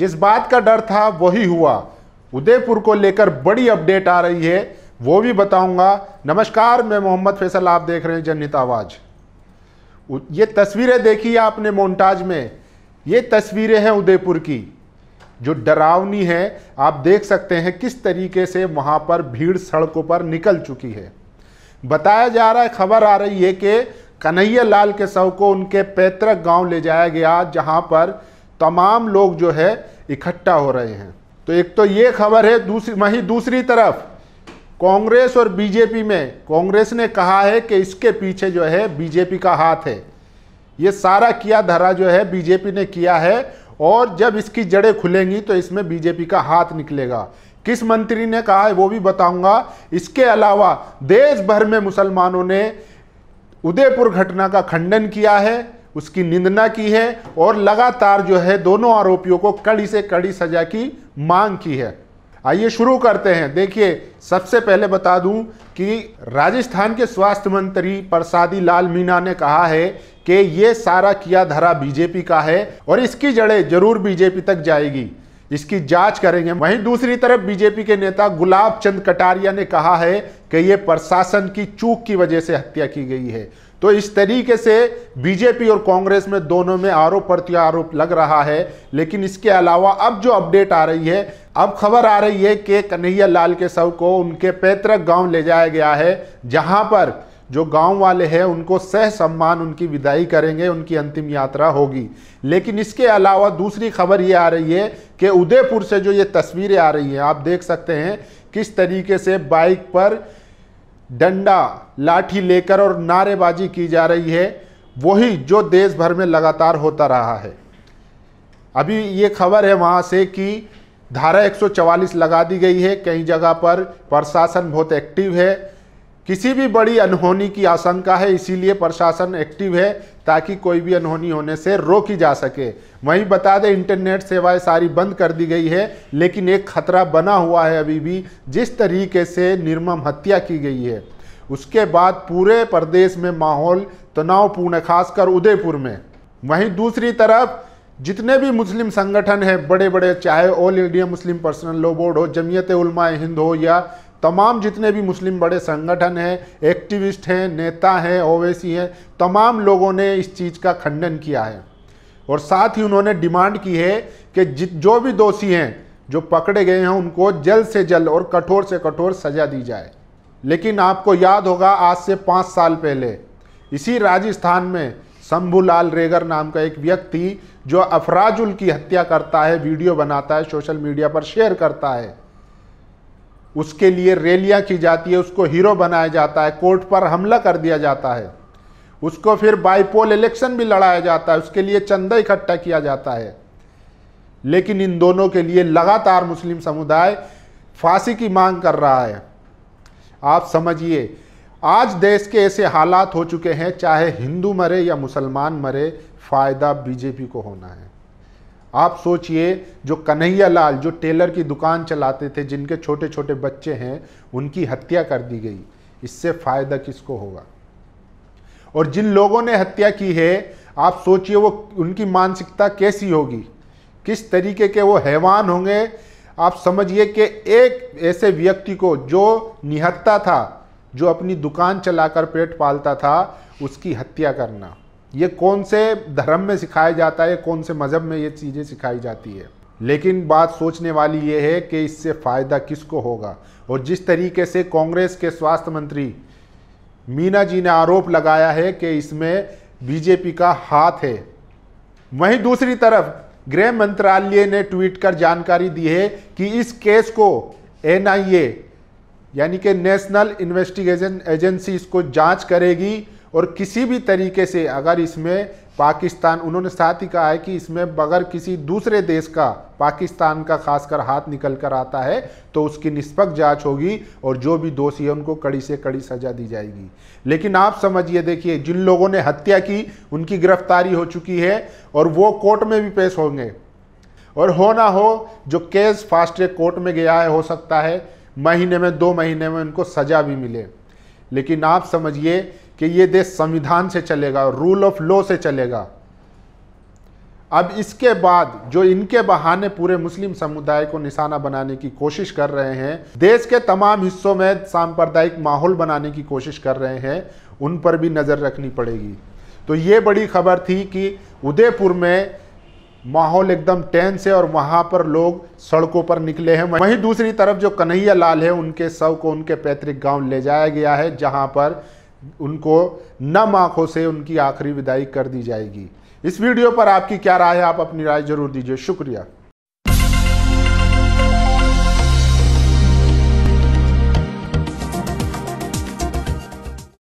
जिस बात का डर था वही हुआ। उदयपुर को लेकर बड़ी अपडेट आ रही है, वो भी बताऊंगा। नमस्कार, मैं मोहम्मद फैसल, आप देख रहे हैं जनहित आवाज़। ये तस्वीरें देखी आपने मोन्टाज में, ये तस्वीरें हैं उदयपुर की जो डरावनी है। आप देख सकते हैं किस तरीके से वहाँ पर भीड़ सड़कों पर निकल चुकी है। बताया जा रहा है, खबर आ रही है कि कन्हैया लाल के शव को उनके पैतृक गांव ले जाया गया, जहाँ पर तमाम लोग जो है इकट्ठा हो रहे हैं। तो एक तो ये खबर है। दूसरी तरफ कांग्रेस और बीजेपी में, कांग्रेस ने कहा है कि इसके पीछे जो है बीजेपी का हाथ है, ये सारा किया धरा जो है बीजेपी ने किया है, और जब इसकी जड़ें खुलेंगी तो इसमें बीजेपी का हाथ निकलेगा। किस मंत्री ने कहा है वो भी बताऊंगा। इसके अलावा देश भर में मुसलमानों ने उदयपुर घटना का खंडन किया है, उसकी निंदा की है और लगातार जो है दोनों आरोपियों को कड़ी से कड़ी सजा की मांग की है। आइए शुरू करते हैं। देखिए, सबसे पहले बता दूं कि राजस्थान के स्वास्थ्य मंत्री परसादी लाल मीना ने कहा है कि ये सारा किया धरा बीजेपी का है और इसकी जड़ें जरूर बीजेपी तक जाएगी, इसकी जांच करेंगे। वहीं दूसरी तरफ बीजेपी के नेता गुलाब चंद कटारिया ने कहा है कि ये प्रशासन की चूक की वजह से हत्या की गई है। तो इस तरीके से बीजेपी और कांग्रेस में दोनों में आरोप प्रत्यारोप लग रहा है। लेकिन इसके अलावा अब जो अपडेट आ रही है, अब खबर आ रही है कि कन्हैया लाल के शव को उनके पैतृक गांव ले जाया गया है, जहां पर जो गांव वाले हैं उनको सह सम्मान उनकी विदाई करेंगे, उनकी अंतिम यात्रा होगी। लेकिन इसके अलावा दूसरी खबर ये आ रही है कि उदयपुर से जो ये तस्वीरें आ रही हैं, आप देख सकते हैं किस तरीके से बाइक पर डंडा लाठी लेकर और नारेबाजी की जा रही है, वही जो देश भर में लगातार होता रहा है। अभी ये खबर है वहाँ से कि धारा 144 लगा दी गई है, कई जगह पर प्रशासन बहुत एक्टिव है, किसी भी बड़ी अनहोनी की आशंका है, इसीलिए प्रशासन एक्टिव है ताकि कोई भी अनहोनी होने से रोकी जा सके। वहीं बता दें, इंटरनेट सेवाएं सारी बंद कर दी गई है, लेकिन एक खतरा बना हुआ है अभी भी। जिस तरीके से निर्मम हत्या की गई है, उसके बाद पूरे प्रदेश में माहौल तनावपूर्ण है, खासकर उदयपुर में। वहीं दूसरी तरफ जितने भी मुस्लिम संगठन हैं बड़े बड़े, चाहे all India Muslim personal law board हो, जमीयत उलमाए हिंद हो, या तमाम जितने भी मुस्लिम बड़े संगठन हैं, एक्टिविस्ट हैं, नेता हैं, ओवैसी हैं, तमाम लोगों ने इस चीज़ का खंडन किया है। और साथ ही उन्होंने डिमांड की है कि जो भी दोषी हैं, जो पकड़े गए हैं, उनको जल्द से जल्द और कठोर से कठोर सज़ा दी जाए। लेकिन आपको याद होगा, आज से 5 साल पहले इसी राजस्थान में शंभू लाल रेगर नाम का एक व्यक्ति, जो अफराजुल की हत्या करता है, वीडियो बनाता है, सोशल मीडिया पर शेयर करता है, उसके लिए रैलियां की जाती है, उसको हीरो बनाया जाता है, कोर्ट पर हमला कर दिया जाता है, उसको फिर बाईपोल इलेक्शन भी लड़ाया जाता है, उसके लिए चंदा इकट्ठा किया जाता है। लेकिन इन दोनों के लिए लगातार मुस्लिम समुदाय फांसी की मांग कर रहा है। आप समझिए, आज देश के ऐसे हालात हो चुके हैं, चाहे हिंदू मरे या मुसलमान मरे, फ़ायदा बीजेपी को होना है। आप सोचिए, जो कन्हैया लाल जो टेलर की दुकान चलाते थे, जिनके छोटे छोटे बच्चे हैं, उनकी हत्या कर दी गई, इससे फ़ायदा किसको होगा? और जिन लोगों ने हत्या की है, आप सोचिए वो उनकी मानसिकता कैसी होगी, किस तरीके के वो हैवान होंगे। आप समझिए कि एक ऐसे व्यक्ति को जो निहत्ता था, जो अपनी दुकान चलाकर पेट पालता था, उसकी हत्या करना, ये कौन से धर्म में सिखाया जाता है, कौन से मज़हब में ये चीज़ें सिखाई जाती है? लेकिन बात सोचने वाली ये है कि इससे फ़ायदा किसको होगा। और जिस तरीके से कांग्रेस के स्वास्थ्य मंत्री मीना जी ने आरोप लगाया है कि इसमें बीजेपी का हाथ है। वहीं दूसरी तरफ गृह मंत्रालय ने ट्वीट कर जानकारी दी है कि इस केस को NIA यानी कि नेशनल इन्वेस्टिगेशन एजेंसी इसको जांच करेगी, और किसी भी तरीके से अगर इसमें पाकिस्तान, उन्होंने साथ ही कहा है कि इसमें बगैर किसी दूसरे देश का, पाकिस्तान का खासकर हाथ निकल कर आता है, तो उसकी निष्पक्ष जांच होगी और जो भी दोषी है उनको कड़ी से कड़ी सजा दी जाएगी। लेकिन आप समझिए, देखिए, जिन लोगों ने हत्या की उनकी गिरफ्तारी हो चुकी है और वो कोर्ट में भी पेश होंगे, और हो ना हो जो केस फास्ट ट्रैक कोर्ट में गया है, हो सकता है महीने में 2 महीने में उनको सजा भी मिले। लेकिन आप समझिए कि ये देश संविधान से चलेगा, रूल ऑफ लॉ से चलेगा। अब इसके बाद जो इनके बहाने पूरे मुस्लिम समुदाय को निशाना बनाने की कोशिश कर रहे हैं, देश के तमाम हिस्सों में सांप्रदायिक माहौल बनाने की कोशिश कर रहे हैं, उन पर भी नज़र रखनी पड़ेगी। तो ये बड़ी खबर थी कि उदयपुर में माहौल एकदम टेंस है और वहाँ पर लोग सड़कों पर निकले हैं। वहीं दूसरी तरफ जो कन्हैया लाल है उनके शव को उनके पैतृक गाँव ले जाया गया है, जहाँ पर उनको नम आँखों से उनकी आखिरी विदाई कर दी जाएगी। इस वीडियो पर आपकी क्या राय है, आप अपनी राय जरूर दीजिए। शुक्रिया।